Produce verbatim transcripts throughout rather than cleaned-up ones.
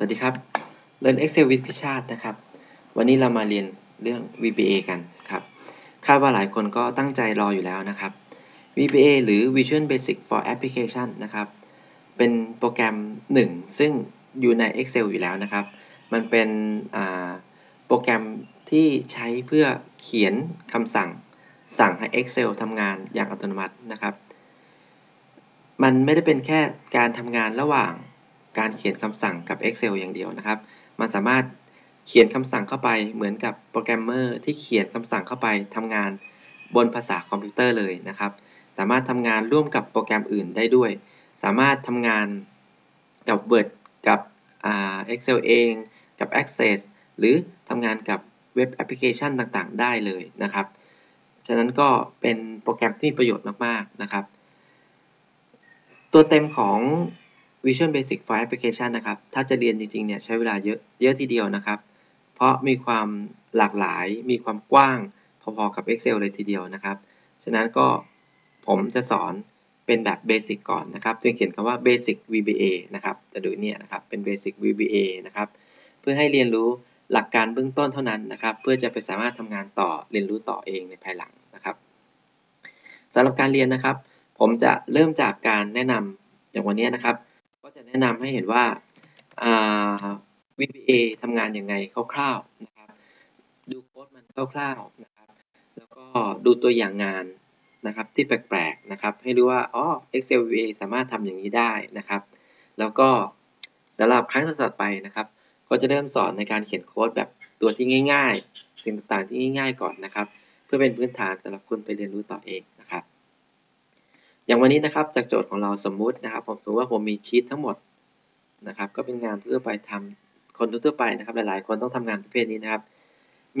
สวัสดีครับ Learn Excel with พิชชาตินะครับวันนี้เรามาเรียนเรื่อง วี บี เอ กันครับคาดว่าหลายคนก็ตั้งใจรออยู่แล้วนะครับ วี บี เอ หรือ Visual Basic for Application นะครับเป็นโปรแกรมหนึ่งซึ่งอยู่ใน Excel อยู่แล้วนะครับมันเป็นโปรแกรมที่ใช้เพื่อเขียนคำสั่งสั่งให้ Excel ทำงานอย่างอัตโนมัตินะครับมันไม่ได้เป็นแค่การทำงานระหว่างการเขียนคำสั่งกับ Excel อย่างเดียวนะครับมันสามารถเขียนคำสั่งเข้าไปเหมือนกับโปรแกรมเมอร์ที่เขียนคำสั่งเข้าไปทำงานบนภาษาคอมพิวเตอร์เลยนะครับสามารถทำงานร่วมกับโปรแกรมอื่นได้ด้วยสามารถทำงานกับ Word กับ Excel เองกับ Access หรือทำงานกับเว็บแอปพลิเคชันต่างๆได้เลยนะครับฉะนั้นก็เป็นโปรแกรมที่มีประโยชน์มากๆนะครับตัวเต็มของVisual Basic for Application นะครับถ้าจะเรียนจริงๆเนี่ยใช้เวลาเยอะเยอะทีเดียวนะครับเพราะมีความหลากหลายมีความกว้างพอๆกับ Excel เลยทีเดียวนะครับฉะนั้นก็ผมจะสอนเป็นแบบ Basic ก่อนนะครับจึงเขียนคำว่า Basic วี บี เอ นะครับจะดูเนี่ยนะครับเป็น Basic วี บี เอ นะครับเพื่อให้เรียนรู้หลักการเบื้องต้นเท่านั้นนะครับเพื่อจะไปสามารถทำงานต่อเรียนรู้ต่อเองในภายหลังนะครับสำหรับการเรียนนะครับผมจะเริ่มจากการแนะนำอย่างวันนี้นะครับก็จะแนะนำให้เห็นว่า วี บี เอ ทำงานยังไงคร่าวๆนะครับดูโค้ดมันคร่าวๆนะครับแล้วก็ดูตัวอย่างงานนะครับที่แปลกๆนะครับให้รู้ว่าอ๋อ Excel วี บีเอ สามารถทำอย่างนี้ได้นะครับแล้วก็สำหรับครั้งต่อไปนะครับก็จะเริ่มสอนในการเขียนโค้ดแบบตัวที่ง่ายๆสิ่งต่างๆที่ง่ายๆก่อนนะครับเพื่อเป็นพื้นฐานสำหรับคุณไปเรียนรู้ต่อเองนะครับอย่างวันนี้นะครับจากโจทย์ของเราสมมุตินะครับผมสมมติว่าผมมีชีททั้งหมดนะครับก็เป็นงานทั่วไปทำคนทั่วไปนะครับหลายๆคนต้องทำงานประเภทนี้นะครับ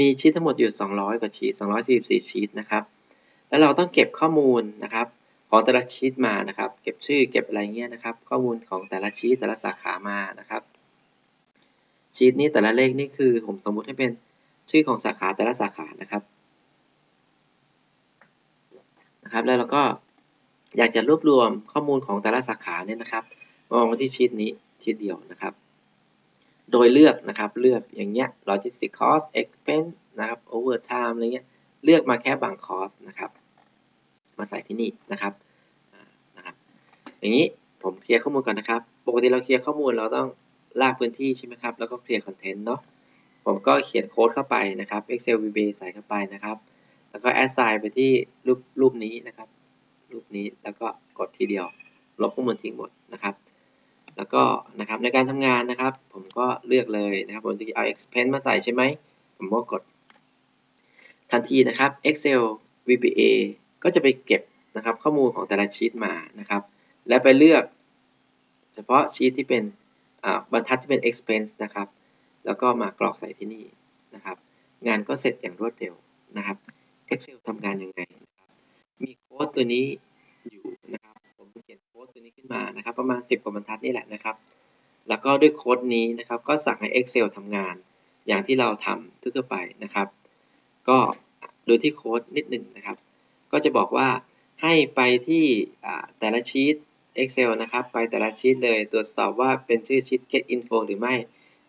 มีชีททั้งหมดอยู่สองร้อยกว่าชีทสองร้อยสี่สิบสี่ชีทนะครับแล้วเราต้องเก็บข้อมูลนะครับของแต่ละชีทมานะครับเก็บชื่อเก็บอะไรเงี้ยนะครับข้อมูลของแต่ละชีทแต่ละสาขามานะครับชีทนี้แต่ละเลขนี่คือผมสมมุติให้เป็นชื่อของสาขาแต่ละสาขานะครับนะครับแล้วเราก็อยากจะรวบรวมข้อมูลของแต่ละสาขาเนี่ยนะครับมองที่ชีทนี้ชีทเดียวนะครับโดยเลือกนะครับเลือกอย่างเงี้ย Logistics Cost Expense นะครับ Overtime อะไรเงี้ยเลือกมาแค่บาง Cost นะครับมาใส่ที่นี่นะครับนะครับอย่างนี้ผมเคลียร์ข้อมูลก่อนนะครับปกติเราเคลียร์ข้อมูลเราต้องลากพื้นที่ใช่ไหมครับแล้วก็เคลียร์คอนเทนต์เนาะผมก็เขียนโค้ดเข้าไปนะครับ Excel วี บีเอ ใส่เข้าไปนะครับแล้วก็ Assign ไปที่รูปรูปนี้นะครับรูปนี้แล้วก็กดทีเดียวลบข้อมูลทิ้งหมดนะครับแล้วก็นะครับในการทำงานนะครับผมก็เลือกเลยนะครับผมจะเอา Expense มาใส่ใช่ไหมผมก็กดทันทีนะครับ Excel วี บีเอ ก็จะไปเก็บนะครับข้อมูลของแต่ละชีทมานะครับและไปเลือกเฉพาะชีทที่เป็นบรรทัดที่เป็น Expense นะครับแล้วก็มากรอกใส่ที่นี่นะครับงานก็เสร็จอย่างรวดเร็วนะครับ Excel ทำงานยังไงมีโค้ดตัวนี้อยู่นะครับผมเขียนโค้ดตัวนี้ขึ้นมานะครับประมาณสิบกว่าบรรทัดนี่แหละนะครับแล้วก็ด้วยโค้ดนี้นะครับก็สั่งให้ Excel ทำงานอย่างที่เราทำทั่วไปนะครับก็ดูที่โค้ดนิดหนึ่งนะครับก็จะบอกว่าให้ไปที่แต่ละชีท Excel นะครับไปแต่ละชีทเลยตรวจสอบว่าเป็นชื่อชีท GetInfo หรือไม่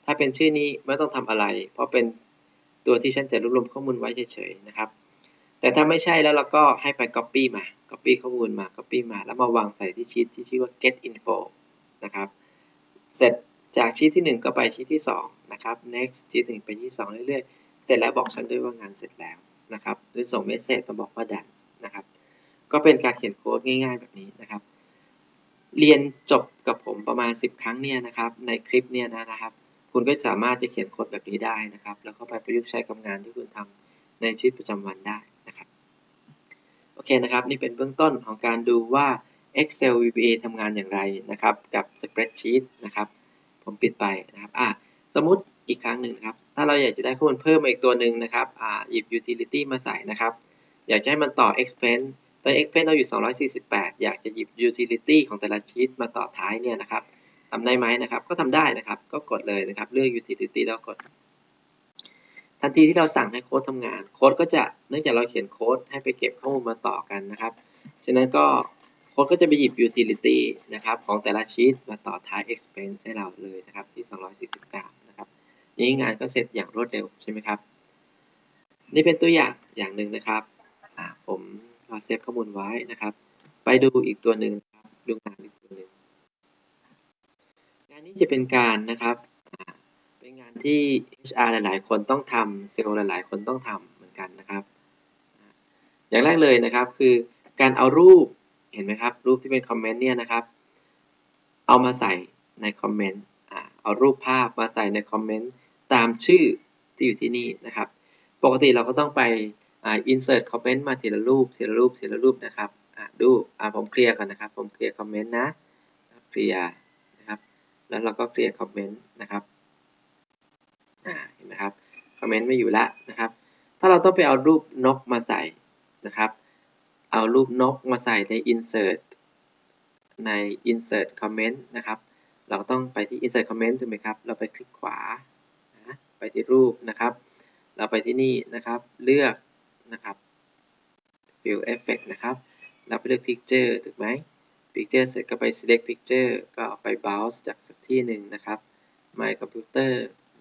ถ้าเป็นชื่อนี้ไม่ต้องทำอะไรเพราะเป็นตัวที่ฉันจะรวบรวมข้อมูลไว้เฉยๆนะครับแต่ถ้าไม่ใช่แล้วเราก็ให้ไป Copy มา Copy ข้อมูลมา Copy มาแล้วมาวางใส่ที่ชีทที่ชื่อว่า Get Info นะครับเสร็จจากชีทที่หนึ่งก็ไปชีทที่สองนะครับ Next ชีทหนึ่งไปชีทสองเรื่อยๆเสร็จแล้วบอกฉันด้วยว่างานเสร็จแล้วนะครับโดยส่งเมสเสจมาบอกว่าดันนะครับก็เป็นการเขียนโค้ดง่ายๆแบบนี้นะครับเรียนจบกับผมประมาณสิบครั้งเนี่ยนะครับในคลิปเนี่ยนะครับคุณก็สามารถจะเขียนโค้ดแบบนี้ได้นะครับแล้วก็ไปประยุกต์ใช้กับงานที่คุณทำในชีวิตประจำวันได้โอเคนะครับนี่เป็นเบื้องต้นของการดูว่า Excel วี บีเอ ทำงานอย่างไรนะครับกับ Spreadsheet นะครับผมปิดไปนะครับอ่ะสมมุติอีกครั้งหนึ่งครับถ้าเราอยากจะได้ข้อมูลเพิ่มมาอีกตัวหนึ่งนะครับอ่าหยิบ Utility มาใส่นะครับอยากจะให้มันต่อ Expense ตอน Expense เราอยู่สองร้อยสี่สิบแปดอยากจะหยิบ Utility ของแต่ละชีทมาต่อท้ายเนี่ยนะครับทำได้ไหมนะครับก็ทำได้นะครับก็กดเลยนะครับเลือก Utility แล้วกดทันทีที่เราสั่งให้โค้ดทำงานโค้ดก็จะเนื่องจากเราเขียนโค้ดให้ไปเก็บข้อมูลมาต่อกันนะครับฉะนั้นก็โค้ คนก็จะไปหยิบ utility นะครับของแต่ละชีตมาต่อท้าย expense ให้เราเลยนะครับที่สองร้อยสี่สิบเก้านะครับนี้งานก็เสร็จอย่างรวดเร็วใช่ไหมครับนี่เป็นตัวอย่างอย่างหนึ่งนะครับผมเอาเซฟข้อมูลไว้นะครับไปดูอีกตัวหนึ่งดูงานอีกตัวหนึ่งงานนี้จะเป็นการนะครับเป็นงานที่ เอช อาร์ หลายๆคนต้องทำเซลล์หลายๆคนต้องทำเหมือนกันนะครับอย่างแรกเลยนะครับคือการเอารูปเห็นไหมครับรูปที่เป็นคอมเมนต์เนี่ยนะครับเอามาใส่ในคอมเมนต์เอารูปภาพมาใส่ในคอมเมนต์ตามชื่อที่อยู่ที่นี่นะครับปกติเราก็ต้องไปอ่า insert comment มาทีละรูปทีละรูปทีละรูปนะครับอ่ะดูอ่ะผมเคลียร์ก่อนนะครับผมเคลียร์ comment นะเคลียร์นะครับแล้วเราก็เคลียร์ comment นะครับอ่าเห็นไหมครับ comment ไม่อยู่ละนะครับถ้าเราต้องไปเอารูปนกมาใส่นะครับเอารูปนกมาใส่ใน insert ใน insert comment นะครับเราต้องไปที่ insert comment ถูกไหมครับเราไปคลิกขวานะไปที่รูปนะครับเราไปที่นี่นะครับเลือกนะครับ fill effect นะครับเราไปเลือก picture ถูกไหม picture เสร็จก็ไป select picture ก็เอาไป browse จากสักที่หนึ่งนะครับ my computer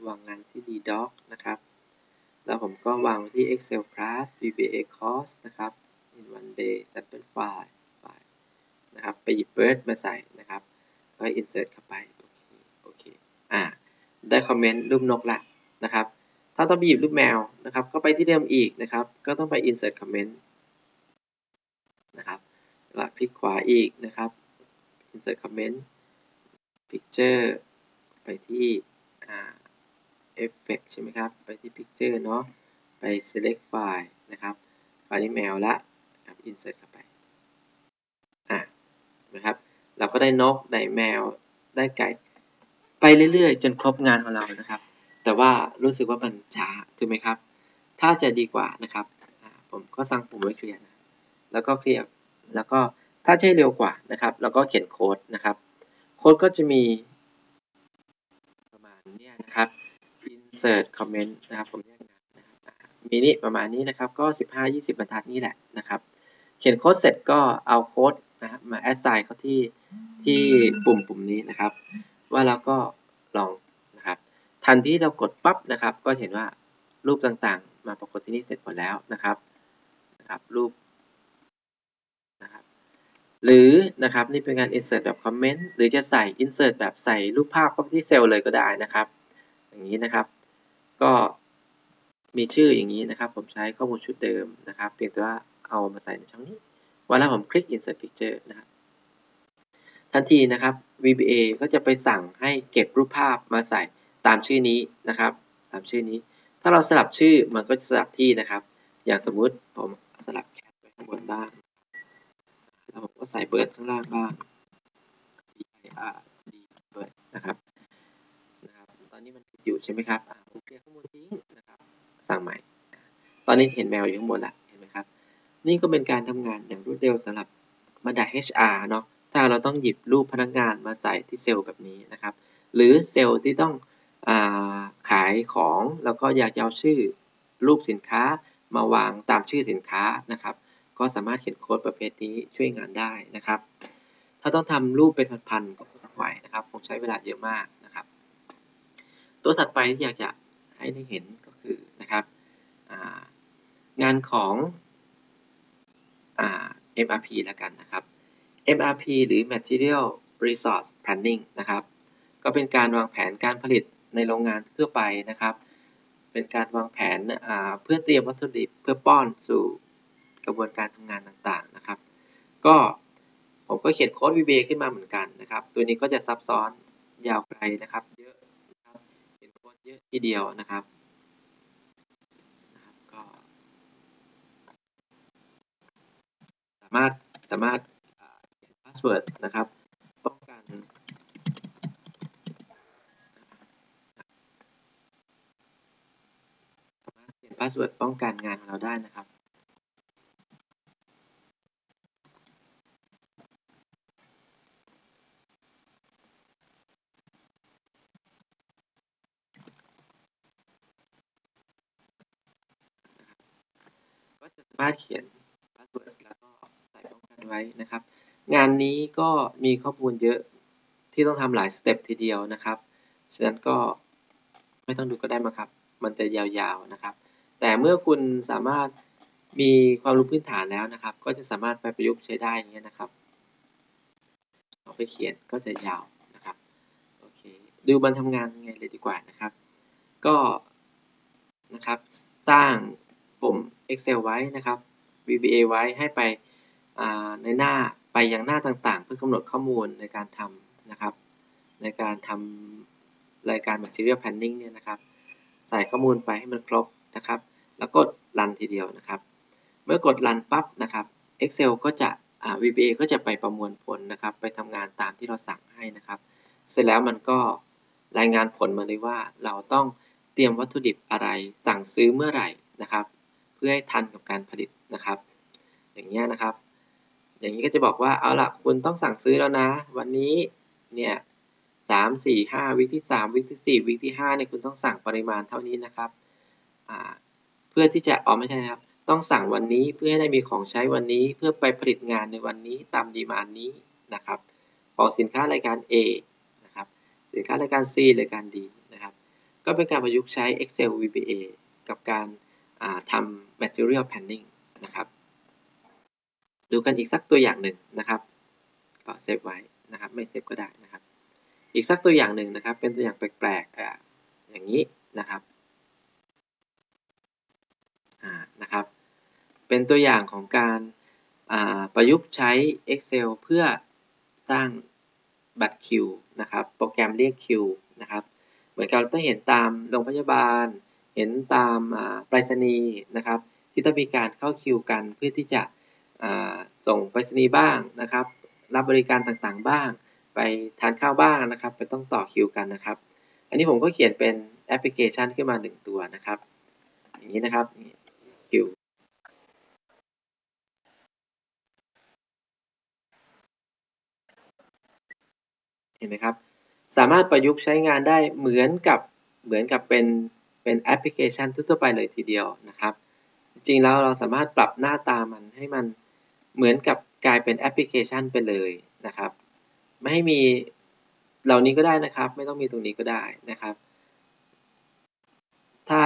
วางงานที่ ddoc นะครับแล้วผมก็วางที่ excel class vba cost นะครับ in one day sample file นะครับไปหยิบ bird มาใส่นะครับก็ insert เข้าไปโอเคโอเคอ่าได้คอมเมนต์รูปนกละนะครับถ้าต้องไปหยิบรูปแมวนะครับก็ไปที่เดิมอีกนะครับก็ต้องไป insert comment นะครับแล้วพลิกขวาอีกนะครับ insert comment picture ไปที่ effect ใช่ไหมครับไปที่ picture เนาะไป select file นะครับไฟล์แมวละ insert เข้าไปอ่ะนะครับเราก็ได้นกได้แมวได้ไก่ไปเรื่อยๆจนครบงานของเรานะครับแต่ว่ารู้สึกว่ามันช้าถูกไหมครับถ้าจะดีกว่านะครับผมก็สั่งปุ่มไว้เคลียร์นะแล้วก็เคลียร์แล้วก็ถ้าใช้เร็วกว่านะครับแล้วก็เขียนโค้ดนะครับโค้ดก็จะมีประมาณนี้นะครับ insert comment นะครับผมเรียกงานนะครับมีนี่ประมาณนี้นะครับก็ สิบห้าถึงยี่สิบ บรรทัดนี่แหละนะครับเขียนโค้ดเสร็จก็เอาโค้ดนะมา assign เข้าที่ที่ปุ่มปุ่มนี้นะครับว่าเราก็ลองทันที่เรากดปั๊บนะครับก็เห็นว่ารูปต่างๆมาปรากฏที่นี่เสร็จหมดแล้วนะครับนะครับรูปนะครับหรือนะครับนี่เป็นงาน insert แบบ comment หรือจะใส่ insert แบบใส่รูปภาพเข้าไปที่เซลล์เลยก็ได้นะครับอย่างนี้นะครับก็มีชื่ออย่างนี้นะครับผมใช้ข้อมูลชุดเดิมนะครับเพียงแต่ว่าเอามาใส่ในช่องนี้เวลาผมคลิก insert picture นะครับทันทีนะครับ วี บี เอ ก็จะไปสั่งให้เก็บรูปภาพมาใส่ตามชื่อนี้นะครับตามชื่อนี้ถ้าเราสลับชื่อมันก็จะสลับที่นะครับอย่างสมมุติผมสลับแคทไปข้างบนบ้างแล้วผมก็ใส่เบิร์ดข้างล่างบ้าง ดี ไอ อาร์ ดี เบิร์ดนะครับนะครับตอนนี้มันอยู่ใช่ไหมครับผมเคลียร์ข้อมูลทิ้งนะครับสั่งใหม่ตอนนี้เห็นแมวอยู่ข้างบนละเห็นไหมครับนี่ก็เป็นการทำงานอย่างรวดเร็วสำหรับบันได เอช อาร์ เนาะถ้าเราต้องหยิบรูปพนักงานมาใส่ที่เซลล์แบบนี้นะครับหรือเซลล์ที่ต้องขายของแล้วก็อยากจะเอาชื่อรูปสินค้ามาวางตามชื่อสินค้านะครับก็สามารถเขียนโค้ดประเภทนี้ช่วยงานได้นะครับถ้าต้องทำรูปเป็นพันๆก็ไม่ไหวนะครับคงใช้เวลาเยอะมากนะครับตัวถัดไปที่อยากจะให้ได้เห็นก็คือนะครับงานของ เอ็ม อาร์ พี ละกันนะครับ เอ็ม อาร์ พี หรือ Material Resource Planning นะครับก็เป็นการวางแผนการผลิตในโรงงานทั่วไปนะครับเป็นการวางแผนเพื่อเตรียมวัตถุดิบเพื่อป้อนสู่กระบวนการทำงานต่างๆนะครับก็ผมก็เขียนโค้ด วี บี เอ ขึ้นมาเหมือนกันนะครับตัวนี้ก็จะซับซ้อนยาวไกลนะครับเยอะนะครับเขียนโค้ดเยอะทีเดียวนะครับก็สามารถสามารถเขียนพาสเวิร์ดนะครับป้องกันพาสเวิร์ดป้องกันงานของเราได้นะครับก็จะสามารถเขียนพาสเวิร์ดแล้วก็ใส่ป้องกันไว้นะครับ งานนี้ก็มีข้อมูลเยอะที่ต้องทำหลายสเต็ปทีเดียวนะครับฉะนั้นก็ไม่ต้องดูก็ได้มาครับมันจะยาวๆนะครับแต่เมื่อคุณสามารถมีความรู้พื้นฐานแล้วนะครับก็จะสามารถไปประยุกต์ใช้ได้อย่างเงี้ยนะครับเอาไปเขียนก็จะยาวนะครับโอเคดูมันทำงานยังไงเลยดีกว่านะครับก็นะครับสร้างปุ่ม Excel ไว้นะครับ วี บี เอ ไว้ให้ไปในหน้าไปยังหน้าต่างๆเพื่อกำหนดข้อมูลในการทำนะครับในการทำรายการ Material Planning เนี่ยนะครับใส่ข้อมูลไปให้มันครบนะครับแล้วกดรันทีเดียวนะครับเมื่อกดรันปั๊บนะครับ Excel ก็จะ วี บี เอ ก็จะไปประมวลผลนะครับไปทำงานตามที่เราสั่งให้นะครับเสร็จแล้วมันก็รายงานผลมาเลยว่าเราต้องเตรียมวัตถุดิบอะไรสั่งซื้อเมื่อไหร่นะครับเพื่อให้ทันกับการผลิตนะครับอย่างเงี้ยนะครับอย่างนี้ก็จะบอกว่าเอาล่ะคุณต้องสั่งซื้อแล้วนะวันนี้เนี่ยสามสี่ห้าวิกที่สามวิกที่สี่วิกที่ห้าเนี่ยคุณต้องสั่งปริมาณเท่านี้นะครับเพื่อที่จะอ๋อไม่ใช่ครับต้องสั่งวันนี้เพื่อให้ได้มีของใช้วันนี้เพื่อไปผลิตงานในวันนี้ตามดีมานด์นี้นะครับของสินค้ารายการ A นะครับสินค้ารายการ C รายการ D นะครับก็เป็นการประยุกต์ใช้ Excel วี บี เอ กับการทำ Material Planning นะครับดูกันอีกสักตัวอย่างหนึ่งนะครับก็เซฟไว้นะครับไม่เซฟก็ได้นะครับอีกสักตัวอย่างหนึ่งนะครับเป็นตัวอย่างแปลกๆ อ, อย่างนี้นะครับนะครับเป็นตัวอย่างของการประยุกต์ใช้ Excel เพื่อสร้างบัตรคิวนะครับโปรแกรมเรียกคิวนะครับเหมือนกันเราต้องเห็นตามโรงพยาบาลเห็นตามไปรษณีย์นะครับที่ต้องมีการเข้าคิวกันเพื่อที่จะส่งไปรษณีย์บ้างนะครับรับบริการต่างๆบ้างไปทานข้าวบ้างนะครับไปต้องต่อคิวกันนะครับอันนี้ผมก็เขียนเป็นแอปพลิเคชันขึ้นมาหนึ่งตัวนะครับอย่างนี้นะครับคิวเห็นไหมครับสามารถประยุกต์ใช้งานได้เหมือนกับเหมือนกับเป็นเป็นแอปพลิเคชันทั่วไปเลยทีเดียวนะครับจริงๆแล้วเราสามารถปรับหน้าตามันให้มันเหมือนกับกลายเป็นแอปพลิเคชันไปเลยนะครับไม่ให้มีเหล่านี้ก็ได้นะครับไม่ต้องมีตรงนี้ก็ได้นะครับถ้า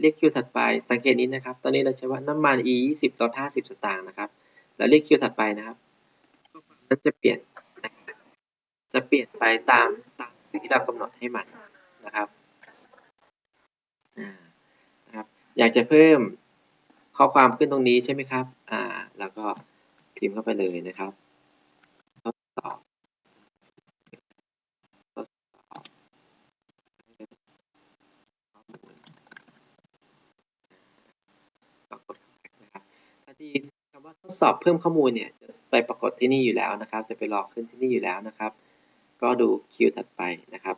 เรียกคิวถัดไปสังเกตนี้นะครับตอนนี้เราใช้ว่าน้ำมัน E ยี่สิบต่อห้าสิบสตางค์นะครับแล้วเรียกคิวถัดไปนะครับมันจะเปลี่ยนจะเปลี่ยนไปตามตามที่เรากำหนดให้มันนะครับนะครับอยากจะเพิ่มข้อความขึ้นตรงนี้ใช่ไหมครับอ่าแล้วก็พิมพ์เข้าไปเลยนะครับทดสอบคำว่าทดสอบเพิ่มข้อมูลเนี่ยไปปรากฏที่นี่อยู่แล้วนะครับจะไปรอขึ้นที่นี่อยู่แล้วนะครับก็ดูคิวถัดไปนะครับ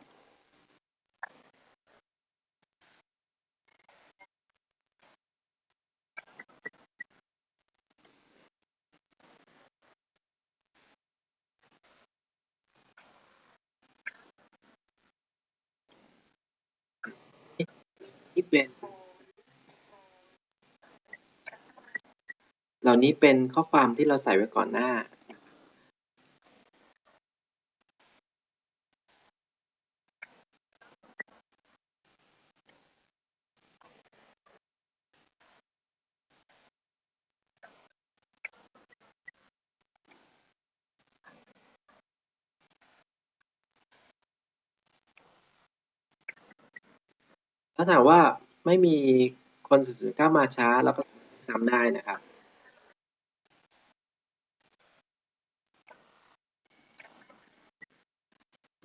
นี่เป็นเหล่านี้เป็นข้อความที่เราใส่ไว้ก่อนหน้าถ้าถามว่าไม่มีคนสุดๆก้าวมาช้าเราก็ซ้ำได้นะครับ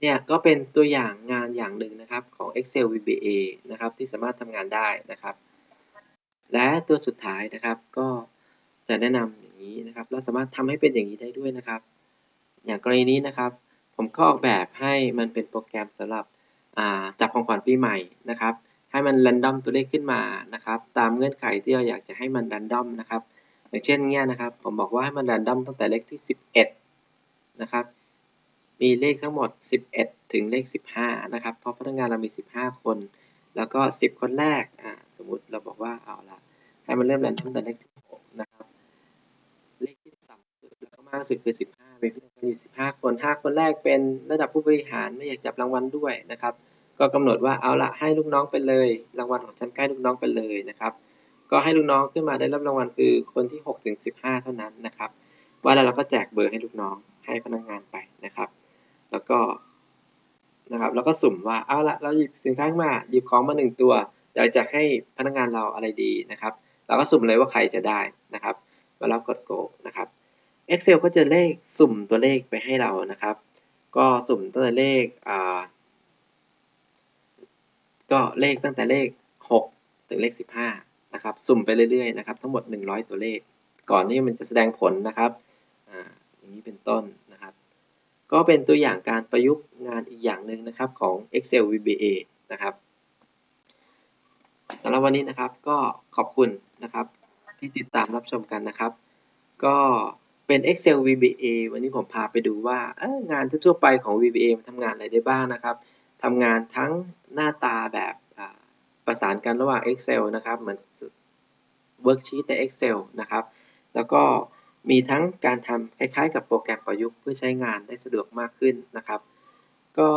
เนี่ยก็เป็นตัวอย่างงานอย่างหนึ่งนะครับของ Excel วี บี เอ นะครับที่สามารถทำงานได้นะครับและตัวสุดท้ายนะครับก็จะแนะนำอย่างนี้นะครับเราสามารถทำให้เป็นอย่างนี้ได้ด้วยนะครับอย่างกรณีนี้นะครับผมก็ออกแบบให้มันเป็นโปรแกรมสำหรับจับของขวัญปีใหม่นะครับให้มันแรนดอมตัวเลขขึ้นมานะครับตามเงื่อนไขที่เราอยากจะให้มันแรนดอมนะครับอย่างเช่นเงี้ยนะครับผมบอกว่าให้มันแรนดอมตั้งแต่เลขที่สิบเอ็ดนะครับมีเลขทั้งหมดสิบเอ็ดถึงเลขสิบห้านะครับเพราะพนักงานเรามีสิบห้าคนแล้วก็สิบคนแรกอ่าสมมุติเราบอกว่าเอาละให้มันเริ่มแรนดอมตั้งแต่เลขที่หกนะครับเลขที่สามแล้วก็ มากสุดคือสิบห้ามีผู้จัดการอยู่สิบห้าคนห้าคนแรกเป็นระดับผู้บริหารไม่อยากจับรางวัลด้วยนะครับก็กำหนดว่าเอาละให้ลูกน้องไปเลยรางวัลของฉันใกล้ลูกน้องไปเลยนะครับก็ให้ลูกน้องขึ้นมาได้รับรางวัลคือคนที่หกถึงสิบห้าเท่านั้นนะครับว่าแล้วเราก็แจกเบอร์ให้ลูกน้องให้พนักงานไปนะครับแล้วก็นะครับแล้วก็สุ่มว่าเอาละเราหยิบสินค้ามาหยิบของมาหนึ่งตัวเดี๋ยวจะให้พนักงานเราอะไรดีนะครับเราก็สุ่มเลยว่าใครจะได้นะครับมาแล้วกด go นะครับ Excel ก็จะเลขสุ่มตัวเลขไปให้เรานะครับก็สุ่มตั้งแต่เลขอ่าก็เลขตั้งแต่เลขหกถึงเลขสิบห้านะครับสุ่มไปเรื่อยๆนะครับทั้งหมดหนึ่งร้อยตัวเลขก่อนที่มันจะแสดงผลนะครับอ่าอย่างนี้เป็นต้นนะครับก็เป็นตัวอย่างการประยุกต์งานอีกอย่างหนึ่งนะครับของ Excel วี บี เอ นะครับสำหรับวันนี้นะครับก็ขอบคุณนะครับที่ติดตามรับชมกันนะครับก็เป็น Excel วี บี เอ วันนี้ผมพาไปดูว่างานทั่วไปของ วี บี เอ มันทำงานอะไรได้บ้างนะครับทำงานทั้งหน้าตาแบบประสานกันระหว่าง Excel นะครับเหมือน Worksheet ใน Excel นะครับแล้วก็มีทั้งการทำคล้ายๆกับโปรแกรมประยุกต์เพื่อใช้งานได้สะดวกมากขึ้นนะครับก็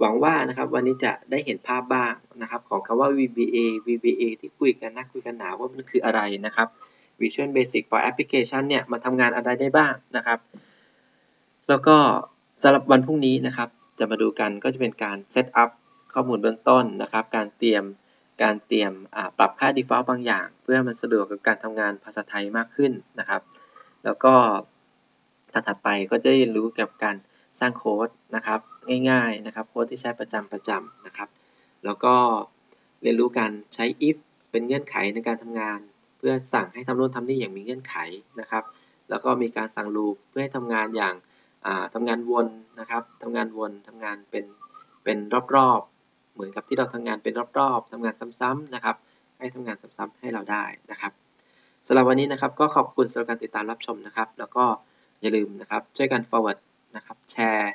หวังว่านะครับวันนี้จะได้เห็นภาพบ้างนะครับของคำว่า วี บี เอ วี บี เอ ที่คุยกันนะคุยกันหนาว่ามันคืออะไรนะครับ Visual Basic for Application เนี่ยมาทำงานอะไรได้บ้างนะครับแล้วก็สำหรับวันพรุ่งนี้นะครับจะมาดูกันก็จะเป็นการ Set Up ข้อมูลเบื้องต้นนะครับการเตรียมการเตรียมปรับค่า Default บางอย่างเพื่อมันสะดวกกับการทำงานภาษาไทยมากขึ้นนะครับแล้วก็ถัดไปก็จะเรียนรู้กับการสร้างโค้ดนะครับง่ายๆนะครับโค้ดที่ใช้ประจำประจำนะครับแล้วก็เรียนรู้การใช้ if เป็นเงื่อนไขในการทำงานเพื่อสั่งให้ทำโน่นทำนี่อย่างมีเงื่อนไขนะครับแล้วก็มีการสั่ง loop เพื่อให้ทำงานอย่างทำงานวนนะครับทำงานวนทำงานเป็นเป็นรอบๆเหมือนกับที่เราทำงานเป็นรอบๆทำงานซ้ำๆนะครับให้ทำงานซ้ำๆให้เราได้นะครับสำหรับวันนี้นะครับก็ขอบคุณสำหรับการติดตามรับชมนะครับแล้วก็อย่าลืมนะครับช่วยกัน forward นะครับแชร์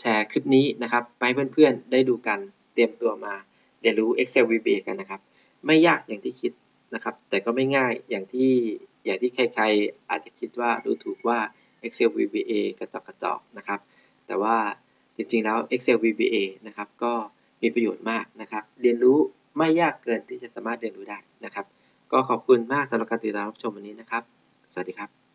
แชร์คลิปนี้นะครับไปเพื่อนๆได้ดูกันเตรียมตัวมาเรียนรู้ Excel วี บี เอ กันนะครับไม่ยากอย่างที่คิดนะครับแต่ก็ไม่ง่ายอย่างที่อย่างที่ใครๆอาจจะคิดว่าดูถูกว่า Excel วี บี เอ กระจอกกระจอกนะครับแต่ว่าจริงๆแล้ว Excel วี บี เอ นะครับก็มีประโยชน์มากนะครับเรียนรู้ไม่ยากเกินที่จะสามารถเรียนรู้ได้นะครับก็ขอบคุณมากสำหรับการติดตามรับชมวันนี้นะครับสวัสดีครับ